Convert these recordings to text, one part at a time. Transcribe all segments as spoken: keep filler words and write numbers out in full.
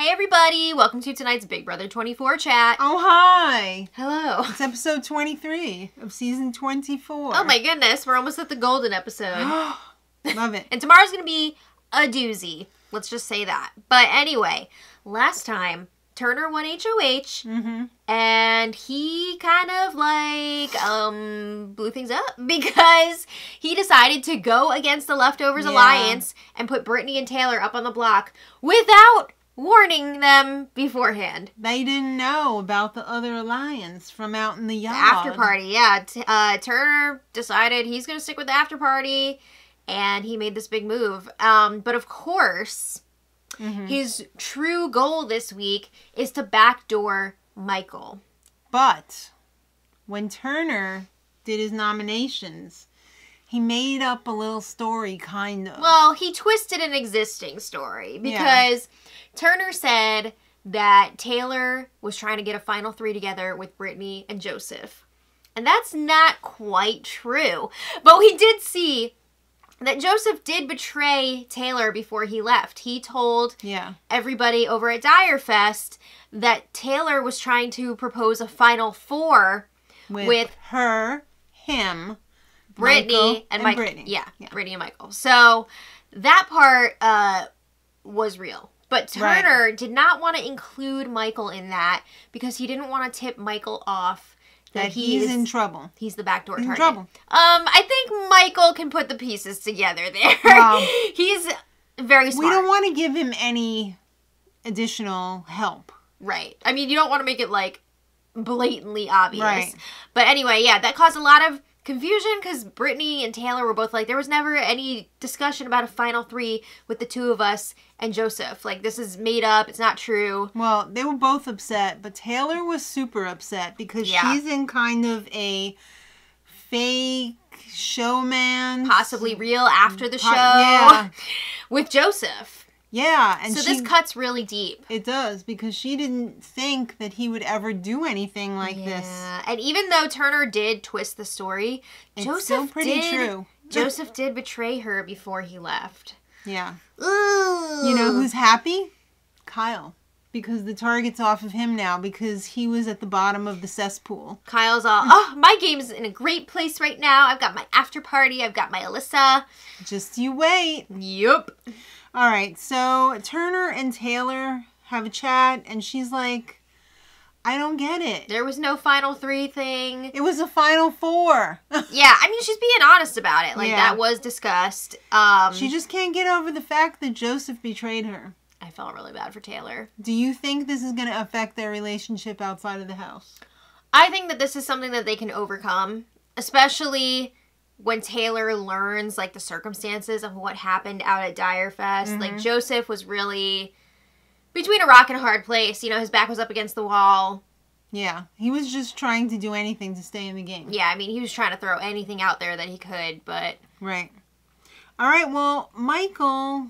Hey everybody, welcome to tonight's Big Brother twenty-four chat. Oh hi. Hello. It's episode twenty-three of season twenty-four. Oh my goodness, we're almost at the golden episode. Love it. And tomorrow's gonna be a doozy. Let's just say that. But anyway, last time, Turner won H O H, mm-hmm. and he kind of like um, blew things up because he decided to go against the Leftovers yeah. Alliance and put Brittany and Taylor up on the block without warning them beforehand. They didn't know about the other alliance from out in the yard. The after party, yeah. T uh, Turner decided he's going to stick with the after party, and he made this big move. Um, but of course, mm-hmm. his true goal this week is to backdoor Michael. But when Turner did his nominations, he made up a little story, kind of. Well, he twisted an existing story because yeah. Turner said that Taylor was trying to get a final three together with Brittany and Joseph. And that's not quite true. But we did see that Joseph did betray Taylor before he left. He told yeah. everybody over at Dyre Fest that Taylor was trying to propose a final four with, with her, him, Brittany Michael and, and Michael. Brittany. Yeah, yeah, Brittany and Michael. So that part uh, was real. But Turner right. did not want to include Michael in that because he didn't want to tip Michael off that, that he's, he's in trouble. He's the backdoor he's target. In trouble. Um, I think Michael can put the pieces together there. Wow. He's very smart. We don't want to give him any additional help. Right. I mean, you don't want to make it like blatantly obvious. Right. But anyway, yeah, that caused a lot of confusion because Brittany and Taylor were both like, there was never any discussion about a final three with the two of us and Joseph. Like, this is made up. It's not true. Well, they were both upset, but Taylor was super upset because yeah. she's in kind of a fake showman. Possibly real after the show. Yeah. With Joseph. Yeah. And so she, this cuts really deep. It does, because she didn't think that he would ever do anything like yeah. this. Yeah. And even though Turner did twist the story, it's Joseph still pretty did, true. Joseph did betray her before he left. Yeah. Ooh. You know who's happy? Kyle. Because the target's off of him now because he was at the bottom of the cesspool. Kyle's all, oh, my game's in a great place right now. I've got my after party. I've got my Alyssa. Just you wait. Yup. All right, so Turner and Taylor have a chat, and she's like, I don't get it. There was no final three thing. It was a final four. Yeah, I mean, she's being honest about it. Like, yeah. that was discussed. Um, she just can't get over the fact that Joseph betrayed her. I felt really bad for Taylor. Do you think this is going to affect their relationship outside of the house? I think that this is something that they can overcome, especially when Taylor learns, like, the circumstances of what happened out at Dyre Fest. Mm-hmm. Like, Joseph was really between a rock and a hard place. You know, his back was up against the wall. Yeah. He was just trying to do anything to stay in the game. Yeah, I mean, he was trying to throw anything out there that he could, but... Right. All right, well, Michael,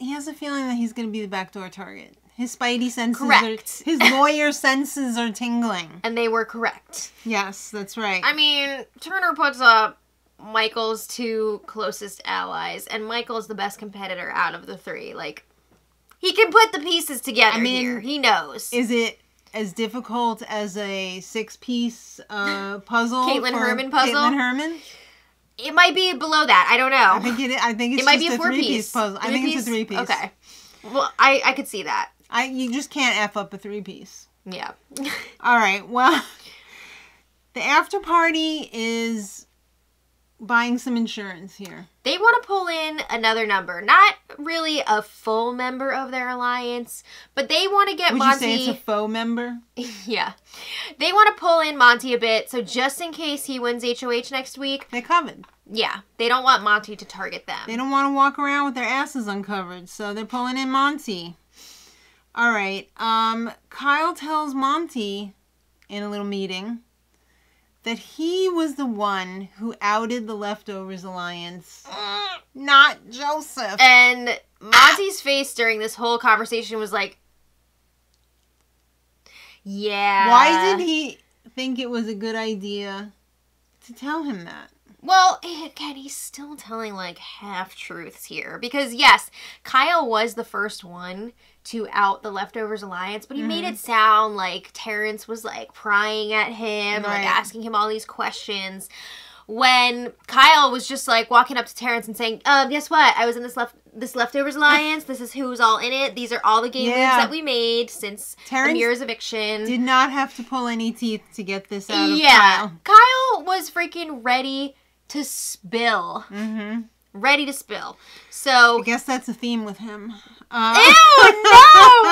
he has a feeling that he's going to be the backdoor target. His spidey senses correct. Are... His lawyer senses are tingling. And they were correct. Yes, that's right. I mean, Turner puts up Michael's two closest allies, and Michael's the best competitor out of the three. Like, he can put the pieces together. I mean, here. He knows. Is it as difficult as a six-piece uh, puzzle? Caitlin Herman puzzle? Caitlin Herman? It might be below that. I don't know. I think, it, I think it's it might just be a three-piece puzzle. Three I think piece? It's a three-piece. Okay. Well, I, I could see that. I You just can't F up a three-piece. Yeah. All right. Well, the after party is buying some insurance here. They want to pull in another number. Not really a full member of their alliance, but they want to get Would Monte... Would you say it's a faux member? Yeah. They want to pull in Monte a bit, so just in case he wins H O H next week... They're covered. Yeah. They don't want Monte to target them. They don't want to walk around with their asses uncovered, so they're pulling in Monte. All right. Um, Kyle tells Monte in a little meeting that he was the one who outed the Leftovers Alliance, mm. not Joseph. And Monte's face during this whole conversation was like, yeah. Why did he think it was a good idea to tell him that? Well, again, he's still telling like half-truths here because yes, Kyle was the first one to out the Leftovers Alliance, but he mm-hmm. made it sound like Terrence was like prying at him, right. and, like asking him all these questions. When Kyle was just like walking up to Terrence and saying, um, guess what? I was in this left this Leftovers Alliance. This is who's all in it. These are all the game yeah. moves that we made since Amir's eviction. Did not have to pull any teeth to get this out of yeah. Kyle. Kyle was freaking ready to spill. Mm-hmm. Ready to spill. So I guess that's a theme with him. Uh. Ew, no!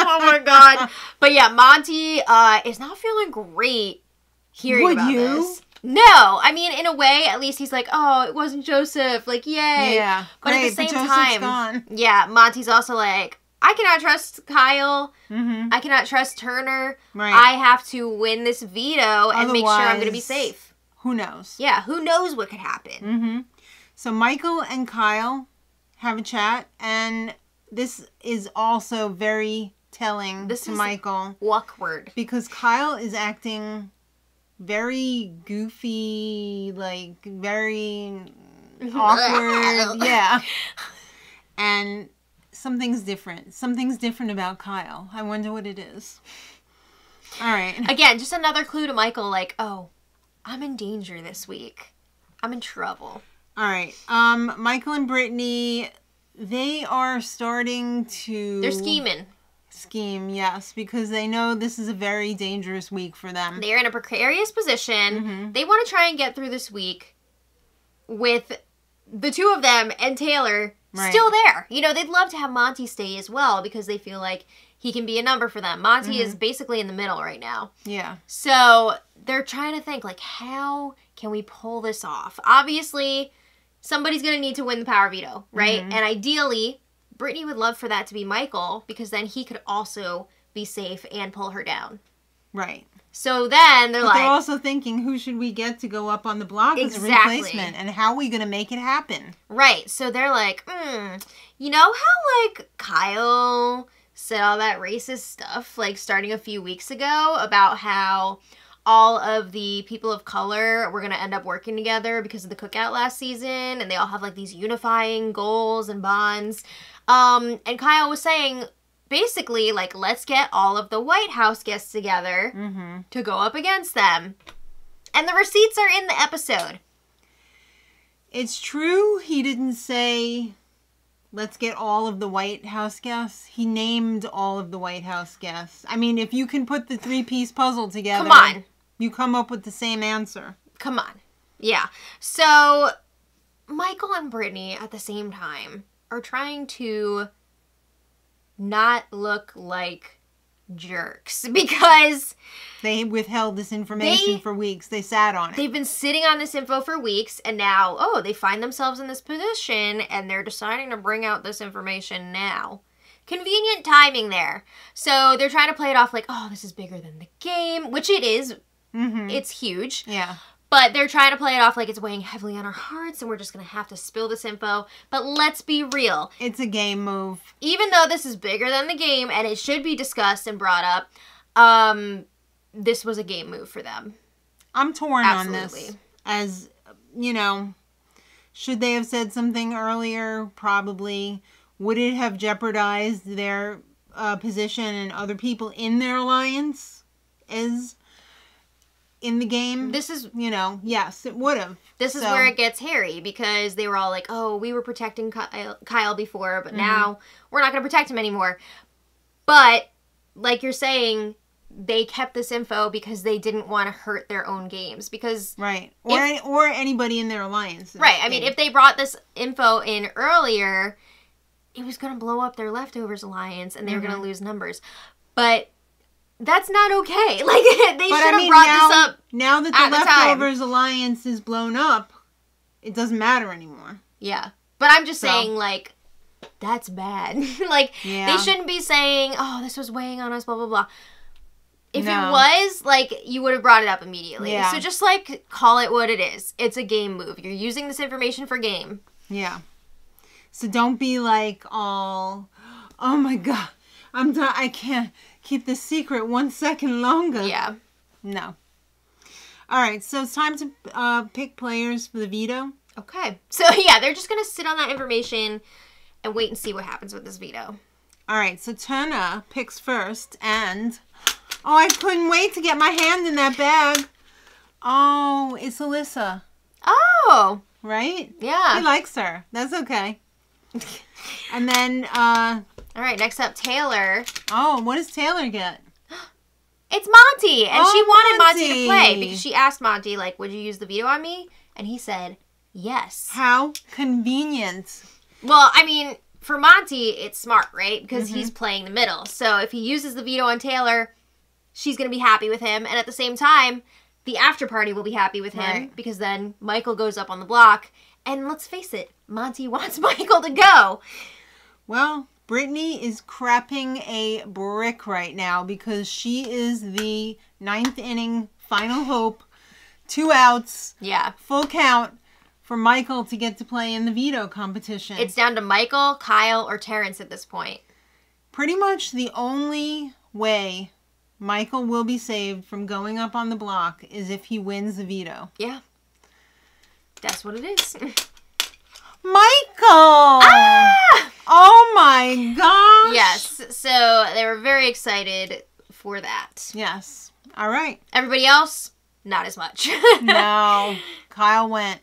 Oh my god. But yeah, Monte uh, is not feeling great hearing Would about you? this. No, I mean, in a way, at least he's like, oh, it wasn't Joseph. Like, yay. Yeah, but great, at the same time, gone. yeah, Monte's also like, I cannot trust Kyle. Mm-hmm. I cannot trust Turner. Right. I have to win this veto Otherwise, and make sure I'm going to be safe. Who knows? Yeah, who knows what could happen. Mm-hmm. So Michael and Kyle have a chat, and this is also very telling this to is Michael. Awkward. Because Kyle is acting very goofy, like very awkward. Yeah. And something's different. Something's different about Kyle. I wonder what it is. All right. Again, just another clue to Michael, like, oh, I'm in danger this week. I'm in trouble. All right. Um, Michael and Brittany, they are starting to... They're scheming. Scheme, yes, because they know this is a very dangerous week for them. They're in a precarious position. Mm-hmm. They want to try and get through this week with the two of them and Taylor right. still there. You know, they'd love to have Monte stay as well because they feel like he can be a number for them. Monte mm-hmm. is basically in the middle right now. Yeah. So they're trying to think, like, how can we pull this off? Obviously, somebody's going to need to win the power veto, right? Mm-hmm. And ideally... Brittany would love for that to be Michael because then he could also be safe and pull her down. Right. So then they're but like... they're also thinking, who should we get to go up on the block exactly. as a replacement? And how are we going to make it happen? Right. So they're like, hmm, you know how like Kyle said all that racist stuff like starting a few weeks ago about how all of the people of color were going to end up working together because of the cookout last season and they all have like these unifying goals and bonds? Um, and Kyle was saying, basically, like, let's get all of the White House guests together mm-hmm. to go up against them. And the receipts are in the episode. It's true he didn't say, let's get all of the White House guests. He named all of the White House guests. I mean, if you can put the three-piece puzzle together, come on. You come up with the same answer. Come on. Yeah. So, Michael and Brittany at the same time are trying to not look like jerks because... they withheld this information they, for weeks. They sat on it. They've been sitting on this info for weeks, and now, oh, they find themselves in this position, and they're deciding to bring out this information now. Convenient timing there. So they're trying to play it off like, oh, this is bigger than the game, which it is. Mm-hmm. It's huge. Yeah. But they're trying to play it off like it's weighing heavily on our hearts and we're just going to have to spill this info. But let's be real. It's a game move. Even though this is bigger than the game and it should be discussed and brought up, um, this was a game move for them. I'm torn Absolutely. on this. As, you know, should they have said something earlier? Probably. Would it have jeopardized their uh, position and other people in their alliance? Is... in the game, this is, you know, yes, it would have. This so. is where it gets hairy because they were all like, oh, we were protecting Kyle, Kyle before, but mm-hmm. now we're not going to protect him anymore. But, like you're saying, they kept this info because they didn't want to hurt their own games. Because Right. Or, if, or anybody in their alliance. Right. I mean, if they brought this info in earlier, it was going to blow up their Leftovers Alliance and they mm-hmm. were going to lose numbers. But... that's not okay. Like, they should have I mean, brought now, this up Now that the Leftovers the Alliance is blown up, it doesn't matter anymore. Yeah. But I'm just so. saying, like, that's bad. like, yeah. they shouldn't be saying, oh, this was weighing on us, blah, blah, blah. If no. it was, like, you would have brought it up immediately. Yeah. So just, like, call it what it is. It's a game move. You're using this information for game. Yeah. So don't be like, all, oh, my God, I'm done. I can't keep this secret one second longer. Yeah. No. All right, so it's time to uh, pick players for the veto. Okay. So, yeah, they're just going to sit on that information and wait and see what happens with this veto. All right. So, Turner picks first, and... oh, I couldn't wait to get my hand in that bag. Oh, it's Alyssa. Oh. Right? Yeah. He likes her. That's okay. And then... uh all right. Next up, Taylor. Oh, what does Taylor get? It's Monte. And oh, she wanted Monte. Monte to play because she asked Monte, like, would you use the veto on me? And he said... yes. How convenient. Well, I mean, for Monte, it's smart, right? Because mm-hmm. he's playing the middle. So if he uses the veto on Taylor, she's going to be happy with him. And at the same time, the after party will be happy with him. Right. Because then Michael goes up on the block. And let's face it, Monte wants Michael to go. Well, Brittany is crapping a brick right now because she is the ninth inning final hope. Two outs. Yeah. Full count. For Michael to get to play in the veto competition. It's down to Michael, Kyle, or Terrence at this point. Pretty much the only way Michael will be saved from going up on the block is if he wins the veto. Yeah. That's what it is. Michael! Ah! Oh my gosh! Yes. So they were very excited for that. Yes. All right. Everybody else, not as much. No. Kyle went...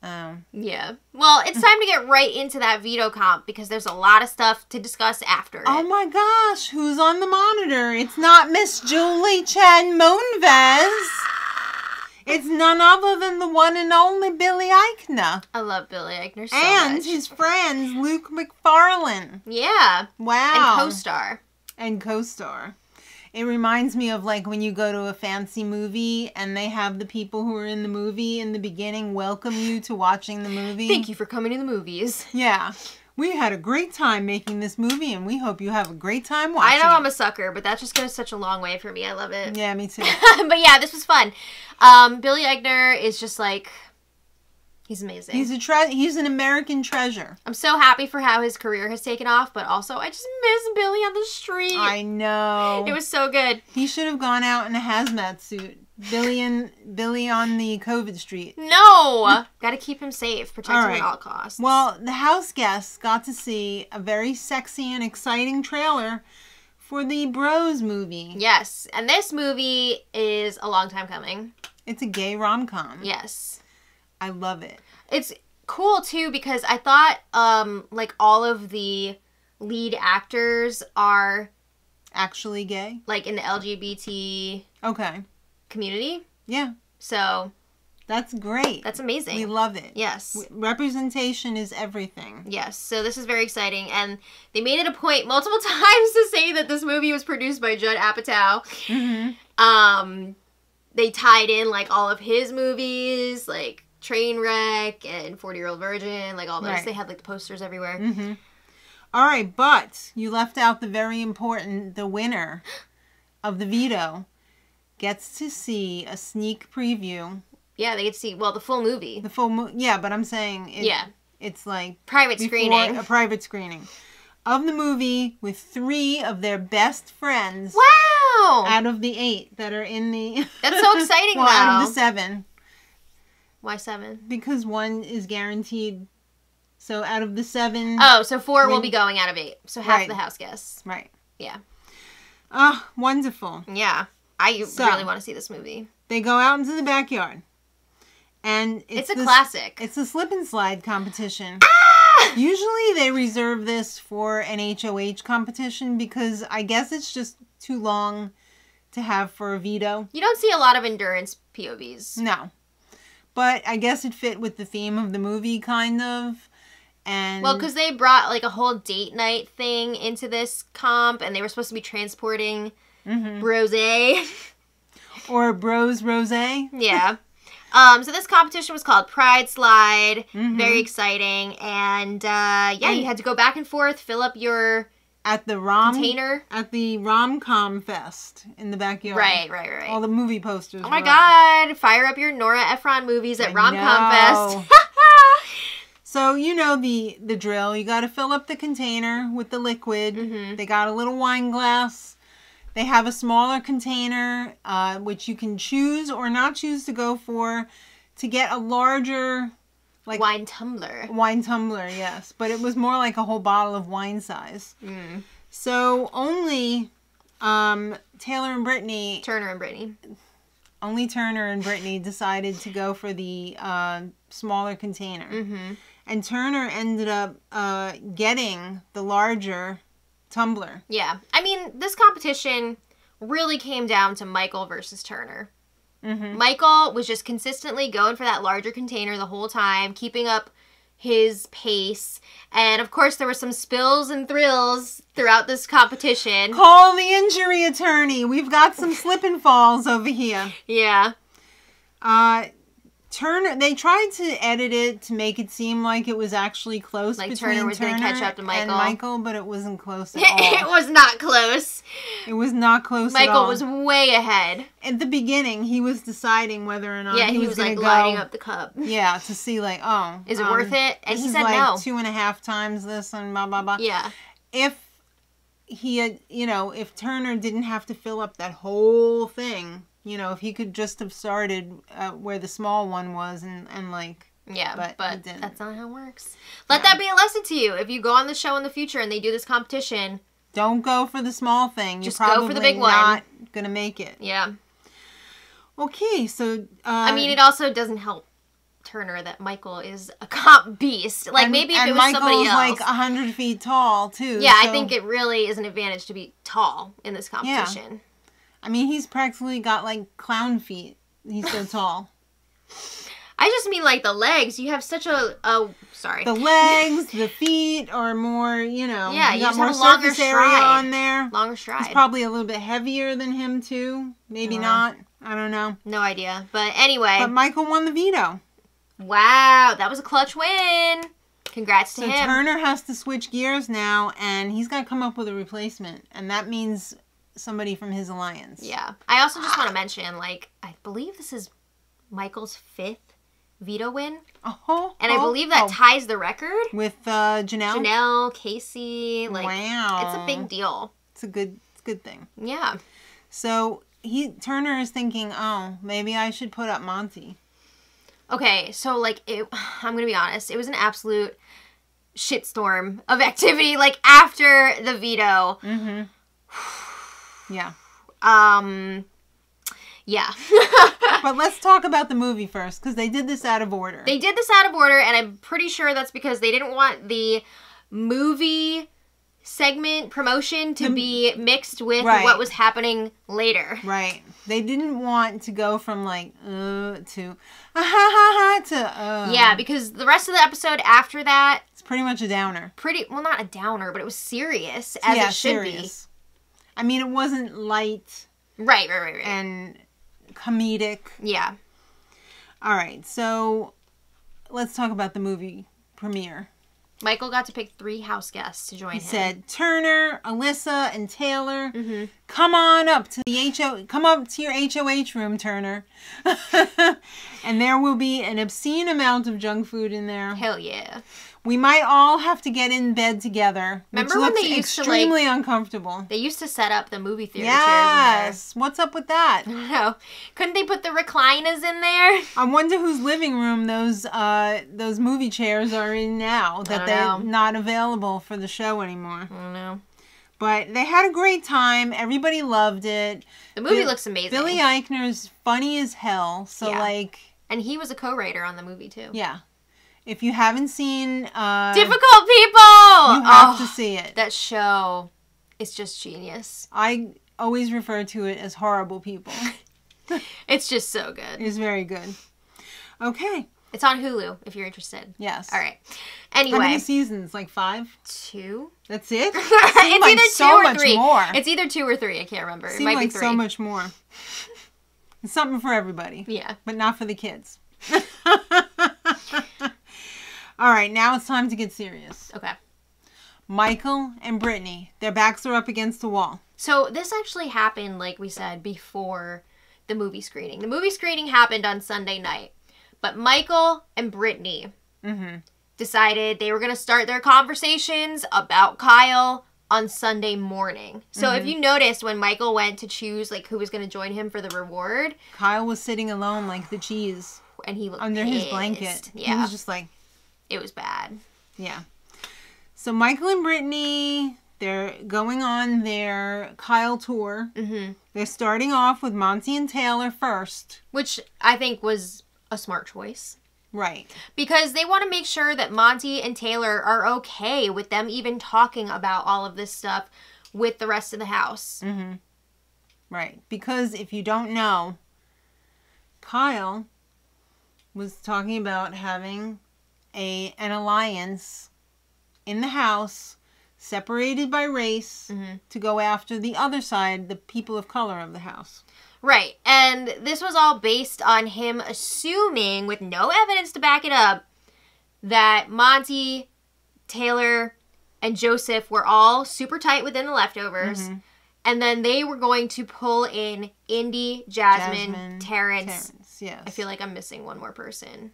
Um, yeah. Well, it's time to get right into that veto comp because there's a lot of stuff to discuss after it. Oh my gosh, who's on the monitor? It's not Miss Julie Chad Moonves. It's none other than the one and only Billy Eichner. I love Billy Eichner so and much. And his friends, Luke McFarlane. Yeah. Wow. And co-star. And co-star. It reminds me of, like, when you go to a fancy movie and they have the people who are in the movie in the beginning welcome you to watching the movie. Thank you for coming to the movies. Yeah. We had a great time making this movie, and we hope you have a great time watching it. I know I'm a sucker, but that just goes such a long way for me. I love it. Yeah, me too. But, yeah, this was fun. Um, Billy Eichner is just, like... he's amazing. He's a tre he's an American treasure. I'm so happy for how his career has taken off, but also I just miss Billy on the street. I know. It was so good. He should have gone out in a hazmat suit. Billy and Billy on the COVID street. No. Got to keep him safe. Protect all him right. at all costs. Well, the house guests got to see a very sexy and exciting trailer for the Bros movie. Yes. And this movie is a long time coming. It's a gay rom-com. Yes. I love it. It's cool, too, because I thought, um, like, all of the lead actors are... actually gay? Like, in the L G B T... okay. ...community. Yeah. So... that's great. That's amazing. We love it. Yes. Representation is everything. Yes. So this is very exciting. And they made it a point multiple times to say that this movie was produced by Judd Apatow. Mm-hmm. Um, they tied in, like, all of his movies, like... Trainwreck and Forty Year Old Virgin, like all those. Right. They had like the posters everywhere. Mm-hmm. All right, but you left out the very important, the winner of the veto gets to see a sneak preview. Yeah, they get to see, well, the full movie. The full movie, yeah, but I'm saying it, yeah. it's like... private screening. A private screening of the movie with three of their best friends. Wow! Out of the eight that are in the... that's so exciting, well, though. Out of the seven. Why seven? Because one is guaranteed. So out of the seven... oh, so four when... will be going out of eight. So half right. the house guests. Right. Yeah. Oh, wonderful. Yeah. I so, really want to see this movie. They go out into the backyard. And it's, it's a this, classic. It's a slip and slide competition. Ah! Usually they reserve this for an H O H competition because I guess it's just too long to have for a veto. You don't see a lot of endurance P O Vs. No. But I guess it fit with the theme of the movie, kind of. And well, because they brought, like, a whole date night thing into this comp, and they were supposed to be transporting mm-hmm. Rosé. Or Bros Rosé. Yeah. Um, so this competition was called Pride Slide. Mm-hmm. Very exciting. And, uh, yeah, and you had to go back and forth, fill up your... At the rom container at the rom com fest in the backyard. Right, right, right. All the movie posters. Oh my god! Up. Fire up your Nora Ephron movies at I rom com know. fest. So you know the the drill. You got to fill up the container with the liquid. Mm-hmm. They got a little wine glass. They have a smaller container, uh, which you can choose or not choose to go for, to get a larger. Like wine tumbler. Wine tumbler, yes. But it was more like a whole bottle of wine size. Mm. So only um, Taylor and Brittany... Turner and Brittany. Only Turner and Brittany decided to go for the uh, smaller container. Mm-hmm. And Turner ended up uh, getting the larger tumbler. Yeah. I mean, this competition really came down to Michael versus Turner. Mm-hmm. Michael was just consistently going for that larger container the whole time, keeping up his pace. And, of course, there were some spills and thrills throughout this competition. Call the injury attorney. We've got some slip and falls over here. Yeah. Uh, Turner, they tried to edit it to make it seem like it was actually close like between Turner, was Turner gonna catch up to Michael. and Michael, but it wasn't close at all. It was not close. It was not close Michael at all. Michael was way ahead. At the beginning, he was deciding whether or not yeah, he was going to go. Yeah, he was, like, lighting up the cup. Yeah, to see, like, oh. Is it um, worth it? And he said like no. This is, like, two and a half times this and blah, blah, blah. Yeah. If he had, you know, if Turner didn't have to fill up that whole thing... You know, if he could just have started uh, where the small one was and, and like... Yeah, but, but that's not how it works. Let yeah. that be a lesson to you. If you go on the show in the future and they do this competition... Don't go for the small thing. Just You're go for the big one. Not going to make it. Yeah. Okay, so... Uh, I mean, it also doesn't help Turner that Michael is a comp beast. Like, and, maybe if it was Michael's somebody else... like one hundred feet tall, too. Yeah, so. I think it really is an advantage to be tall in this competition. Yeah. I mean, he's practically got, like, clown feet. He's so tall. I just mean, like, the legs. You have such a... a sorry. The legs, the feet are more, you know... Yeah, you, you got just more have a longer surface area on there. Longer stride. He's probably a little bit heavier than him, too. Maybe yeah. not. I don't know. No idea. But anyway... But Michael won the veto. Wow, that was a clutch win. Congrats to so him. So Turner has to switch gears now, and he's got to come up with a replacement. And that means... somebody from his alliance. Yeah. I also just want to mention, like, I believe this is Michael's fifth veto win. Oh. And I believe that oh. ties the record. With uh, Janelle? Janelle, Casey. Like, wow. It's a big deal. It's a good, it's a good thing. Yeah. So, he Turner is thinking, oh, maybe I should put up Monte. Okay. So, like, it, I'm going to be honest. It was an absolute shitstorm of activity, like, after the veto. Mm-hmm. Yeah. Um, yeah. But let's talk about the movie first, because they did this out of order. They did this out of order, and I'm pretty sure that's because they didn't want the movie segment promotion to the, be mixed with right. what was happening later. Right. They didn't want to go from, like, uh, to, ah, ha, ha, ha, to, uh. Yeah, because the rest of the episode after that. It's pretty much a downer. Pretty, well, not a downer, but it was serious, as yeah, it should serious. be. I mean, it wasn't light. Right, right, right, right. And comedic. Yeah. All right, so let's talk about the movie premiere. Michael got to pick three house guests to join he him. He said, Turner, Alyssa, and Taylor, mm-hmm. come on up to the H O come up to your H O H room, Turner. And there will be an obscene amount of junk food in there. Hell yeah. We might all have to get in bed together. Remember which when looks they used extremely to, like, uncomfortable. They used to set up the movie theater yes. chairs. Yes. What's up with that? I don't know. Couldn't they put the recliners in there? I wonder whose living room those uh, those movie chairs are in now. That they're know. not available for the show anymore. I don't know. But they had a great time. Everybody loved it. The movie Bi looks amazing. Billy Eichner is funny as hell. So yeah. like, and he was a co-writer on the movie too. Yeah. If you haven't seen... Uh, Difficult People! You have oh, to see it. That show is just genius. I always refer to it as Horrible People. It's just so good. It's very good. Okay. It's on Hulu, if you're interested. Yes. All right. Anyway. How many seasons? Like five? Two. That's it? It seemed like so much three. more. It's either two or three. I can't remember. It, it might like be three. It seemed like so much more. It's something for everybody. Yeah. But not for the kids. All right, now it's time to get serious. Okay. Michael and Brittany, their backs are up against the wall. So this actually happened, like we said, before the movie screening. The movie screening happened on Sunday night. But Michael and Brittany mm-hmm. decided they were going to start their conversations about Kyle on Sunday morning. So mm-hmm. if you noticed, when Michael went to choose like who was going to join him for the reward. Kyle was sitting alone like the cheese. And he looked Under pissed. his blanket. Yeah. He was just like... it was bad. Yeah. So Michael and Brittany, they're going on their Kyle tour. Mm-hmm. They're starting off with Monte and Taylor first. Which I think was a smart choice. Right. Because they want to make sure that Monte and Taylor are okay with them even talking about all of this stuff with the rest of the house. Mm-hmm. Right. Because if you don't know, Kyle was talking about having a an alliance in the house separated by race mm-hmm. to go after the other side, the people of color of the house. Right. And this was all based on him assuming, with no evidence to back it up, that Monte, Taylor, and Joseph were all super tight within the Leftovers. Mm-hmm. And then they were going to pull in Indy, Jasmine, Jasmine Terrence. Terrence yes. I feel like I'm missing one more person.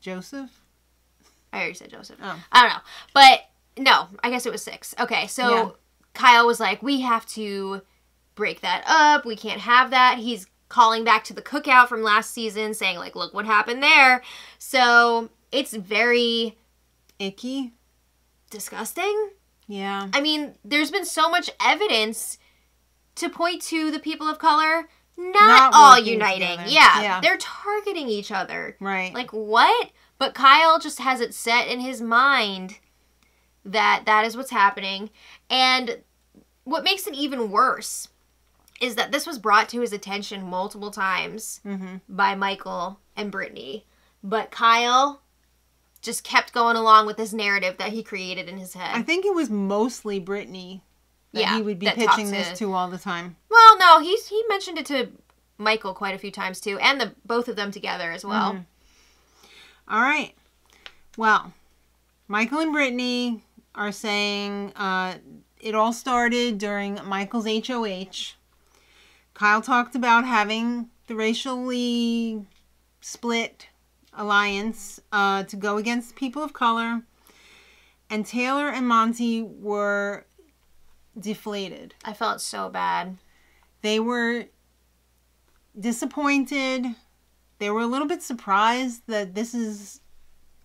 Joseph? I already said Joseph. Oh. I don't know. But, no. I guess it was six. Okay, so yeah. Kyle was like, we have to break that up. We can't have that. He's calling back to the cookout from last season saying, like, look what happened there. So it's very icky, disgusting. Yeah. I mean, there's been so much evidence to point to the people of color not, not all uniting. Yeah, yeah. They're targeting each other. Right. Like, what? But Kyle just has it set in his mind that that is what's happening. And what makes it even worse is that this was brought to his attention multiple times mm-hmm. by Michael and Brittany. But Kyle just kept going along with this narrative that he created in his head. I think it was mostly Brittany that yeah, he would be pitching this to, to all the time. Well, no, he, he mentioned it to Michael quite a few times, too, and the both of them together as well. Mm-hmm. All right. Well, Michael and Brittany are saying uh, it all started during Michael's H O H. Kyle talked about having the racially split alliance uh, to go against people of color. And Taylor and Monte were deflated. I felt so bad. They were disappointed. They were a little bit surprised that this is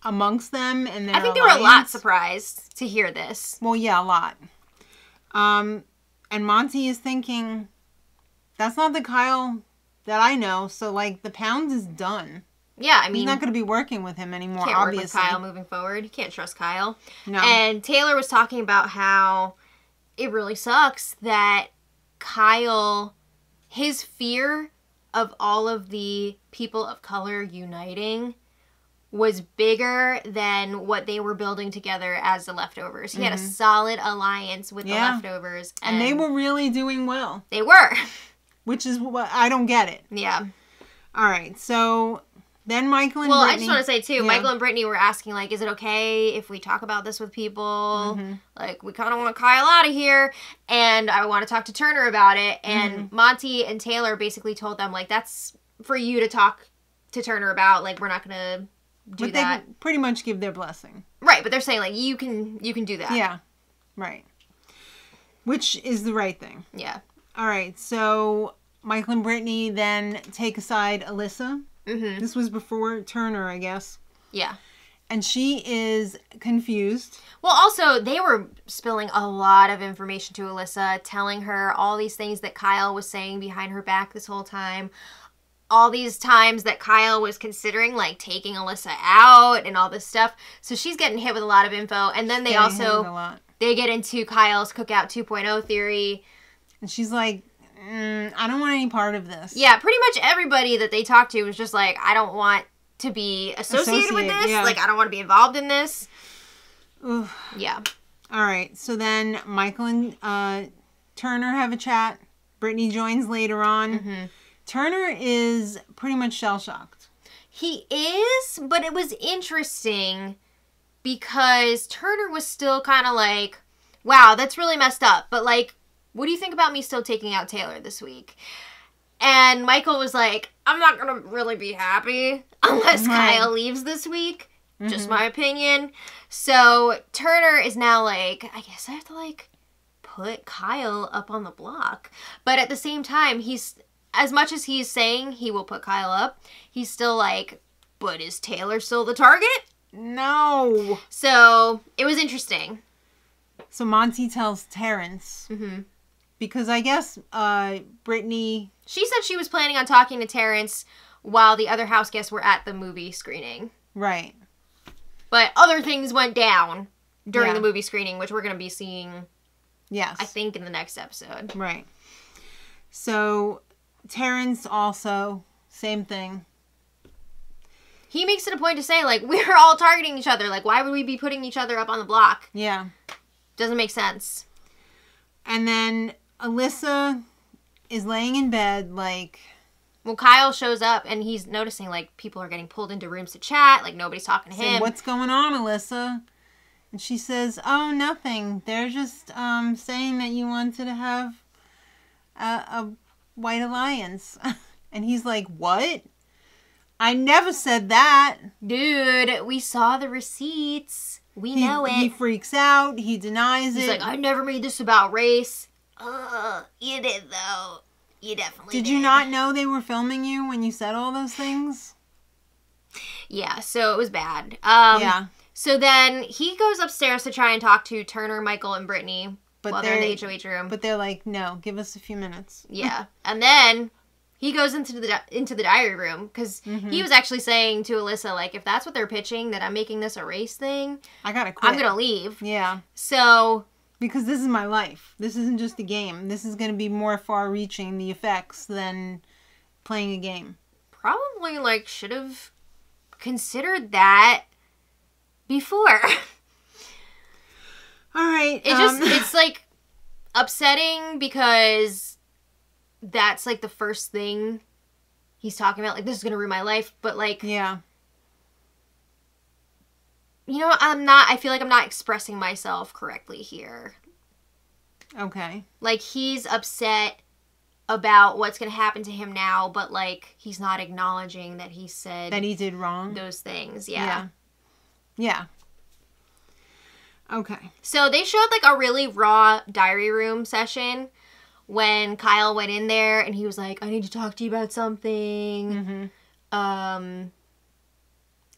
amongst them. And I think alliance. They were a lot surprised to hear this. Well, yeah, a lot. Um, and Monte is thinking, that's not the Kyle that I know. So, like, the pound is done. Yeah, I mean, he's not going to be working with him anymore, can't obviously. Can't work with Kyle moving forward. You can't trust Kyle. No. And Taylor was talking about how it really sucks that Kyle, his fear of all of the people of color uniting was bigger than what they were building together as the Leftovers. He mm-hmm. had a solid alliance with yeah. the Leftovers. And, and they were really doing well. They were. Which is what, I don't get it. Yeah. All right, so then Michael and well, Brittany. Well, I just want to say, too, yeah. Michael and Brittany were asking, like, is it okay if we talk about this with people? Mm-hmm. Like, we kind of want Kyle out of here, and I want to talk to Turner about it. And mm-hmm. Monte and Taylor basically told them, like, that's for you to talk to Turner about. Like, we're not going to do but that. But they pretty much give their blessing. Right, but they're saying, like, you can, you can do that. Yeah, right. Which is the right thing. Yeah. All right, so Michael and Brittany then take aside Alyssa. Mm-hmm. This was before Turner, I guess. Yeah. And she is confused. Well, also, they were spilling a lot of information to Alyssa, telling her all these things that Kyle was saying behind her back this whole time. All these times that Kyle was considering, like, taking Alyssa out and all this stuff. So she's getting hit with a lot of info. And then they yeah, also, a lot. They get into Kyle's Cookout two point oh theory. And she's like, Mm, I don't want any part of this. Yeah, pretty much everybody that they talked to was just like, I don't want to be associated Associate, with this. Yeah. Like, I don't want to be involved in this. Oof. Yeah. All right. So then Michael and uh, Turner have a chat. Brittany joins later on. Mm-hmm. Turner is pretty much shell-shocked. He is, but it was interesting because Turner was still kind of like, wow, that's really messed up. But, like, what do you think about me still taking out Taylor this week? And Michael was like, I'm not going to really be happy unless right. Kyle leaves this week. Mm-hmm. Just my opinion. So Turner is now like, I guess I have to, like, put Kyle up on the block. But at the same time, he's, as much as he's saying he will put Kyle up, he's still like, but is Taylor still the target? No. So it was interesting. So Monte tells Terrence. Mm-hmm. Because I guess uh, Brittany... She said she was planning on talking to Terrence while the other house guests were at the movie screening. Right. But other things went down during yeah. the movie screening, which we're going to be seeing, yes, I think, in the next episode. Right. So Terrence also, same thing. He makes it a point to say, like, we're all targeting each other. Like, why would we be putting each other up on the block? Yeah. Doesn't make sense. And then Alyssa is laying in bed, like... Well, Kyle shows up, and he's noticing, like, people are getting pulled into rooms to chat. Like, nobody's talking to him. What's going on, Alyssa? And she says, oh, nothing. They're just um, saying that you wanted to have a, a white alliance. And he's like, what? I never said that. Dude, we saw the receipts. We he, know it. He freaks out. He denies He's it. He's like, I never made this about race. Ugh, you did, though. You definitely did. Did you not know they were filming you when you said all those things? Yeah, so it was bad. Um, yeah. So then he goes upstairs to try and talk to Turner, Michael, and Brittany but while they're, they're in the H O H room. But they're like, no, give us a few minutes. Yeah. And then... He goes into the into the diary room because mm-hmm. he was actually saying to Alyssa, like, if that's what they're pitching, that I'm making this a race thing, I gotta quit. I'm gonna leave. Yeah. So because this is my life. This isn't just a game. This is gonna be more far-reaching the effects than playing a game. Probably like should have considered that before. All right. It um... just it's like upsetting because. That's, like, the first thing he's talking about. Like, this is going to ruin my life. But, like... Yeah. You know, I'm not... I feel like I'm not expressing myself correctly here. Okay. Like, he's upset about what's going to happen to him now. But, like, he's not acknowledging that he said... That he did wrong. Those things, yeah. Yeah. Yeah. Okay. So, they showed, like, a really raw diary room session... When Kyle went in there and he was like, I need to talk to you about something. Mm-hmm. Um,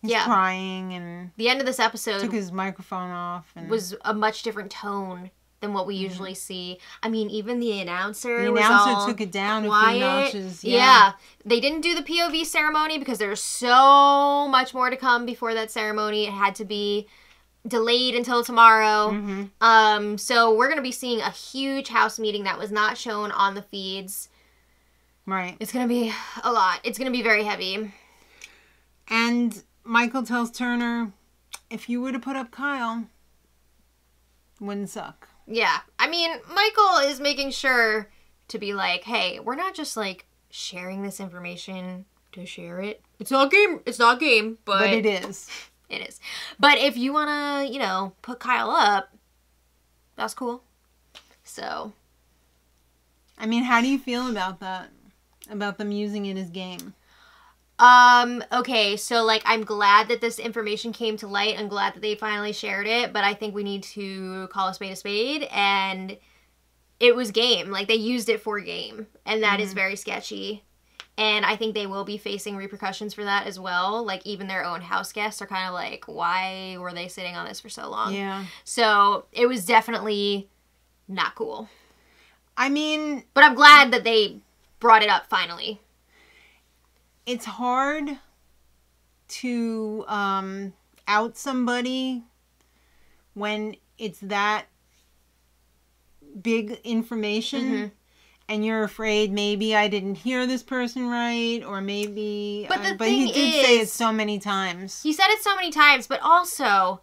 He's yeah. crying and... The end of this episode... Took his microphone off. And... Was a much different tone than what we mm-hmm. usually see. I mean, even the announcer The announcer was all took it down quiet. a few notches. Yeah. yeah. They didn't do the P O V ceremony because there's so much more to come before that ceremony. It had to be... delayed until tomorrow. Mm-hmm. Um, so we're going to be seeing a huge house meeting that was not shown on the feeds. Right. It's going to be a lot. It's going to be very heavy. And Michael tells Turner, if you were to put up Kyle, wouldn't suck. Yeah. I mean, Michael is making sure to be like, hey, we're not just like sharing this information to share it. It's not game. It's not game, but, but it is. It is. But if you want to, you know, put Kyle up, that's cool. So. I mean, how do you feel about that? About them using it as game? Um, okay, so, like, I'm glad that this information came to light. I'm glad that they finally shared it. But I think we need to call a spade a spade. And it was game. Like, they used it for game. And that mm-hmm. is very sketchy. And I think they will be facing repercussions for that as well. Like, even their own house guests are kind of like, why were they sitting on this for so long? Yeah. So, it was definitely not cool. I mean... But I'm glad that they brought it up finally. It's hard to um, out somebody when it's that big information. Mm-hmm. And you're afraid maybe I didn't hear this person right, or maybe... But the uh, but thing he did is, say it so many times. He said it so many times, but also,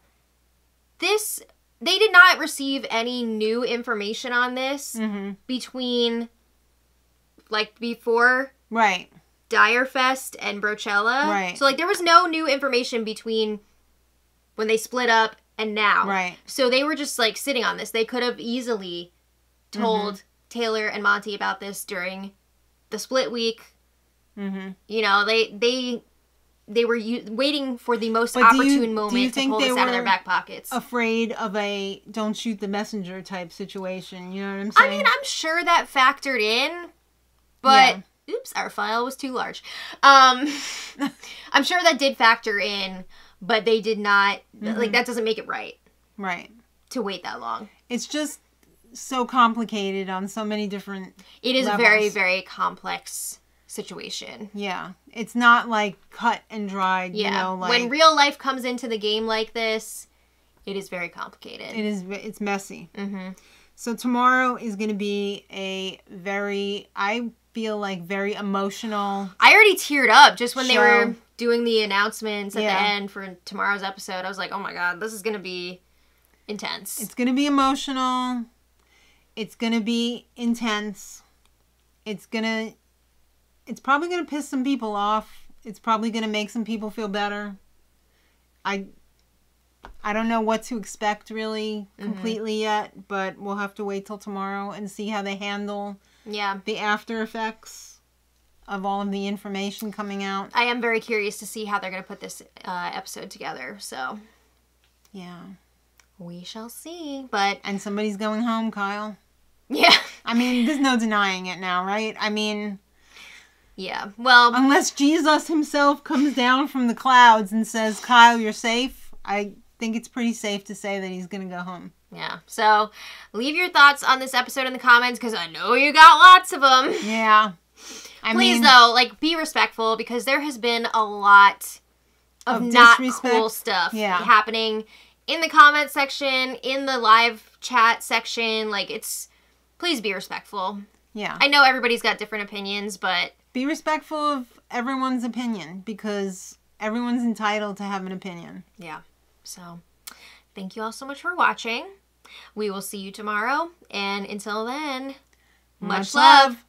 this... They did not receive any new information on this mm-hmm. between, like, before... Right. Dyre Fest and Brochella. Right. So, like, there was no new information between when they split up and now. Right. So, they were just, like, sitting on this. They could have easily told... Mm-hmm. Taylor and Monte about this during the split week. Mm-hmm. You know, they they they were u waiting for the most but opportune you, moment to pull this out of their back pockets. Afraid of a don't shoot the messenger type situation. You know what I'm saying? I mean, I'm sure that factored in, but yeah. oops, our file was too large. Um, I'm sure that did factor in, but they did not, mm-hmm. like, that doesn't make it right. Right. To wait that long. It's just so complicated on so many different It is levels. A very, very complex situation. Yeah. It's not, like, cut and dried, yeah. you know, like... When real life comes into the game like this, it is very complicated. It is, it's messy. Mm-hmm. So tomorrow is going to be a very, I feel like, very emotional... I already teared up just when show. They were doing the announcements at yeah. the end for tomorrow's episode. I was like, oh my God, this is going to be intense. It's going to be emotional. It's going to be intense. It's going to, it's probably going to piss some people off. It's probably going to make some people feel better. I... I don't know what to expect really completely mm-hmm. yet, but we'll have to wait till tomorrow and see how they handle yeah. the after effects of all of the information coming out. I am very curious to see how they're going to put this uh, episode together, so. Yeah. We shall see, but... And somebody's going home, Kyle. Yeah. I mean, there's no denying it now, right? I mean... Yeah, well... Unless Jesus himself comes down from the clouds and says, Kyle, you're safe, I... I think it's pretty safe to say that he's gonna go home. Yeah. So leave your thoughts on this episode in the comments because I know you got lots of them. Yeah. I Please mean, though, like, be respectful because there has been a lot of, of not disrespect. Cool stuff yeah. happening in the comment section, in the live chat section. Like, it's please be respectful. Yeah. I know everybody's got different opinions, but be respectful of everyone's opinion because everyone's entitled to have an opinion. Yeah. So, thank you all so much for watching. We will see you tomorrow. And until then, much, much love. love.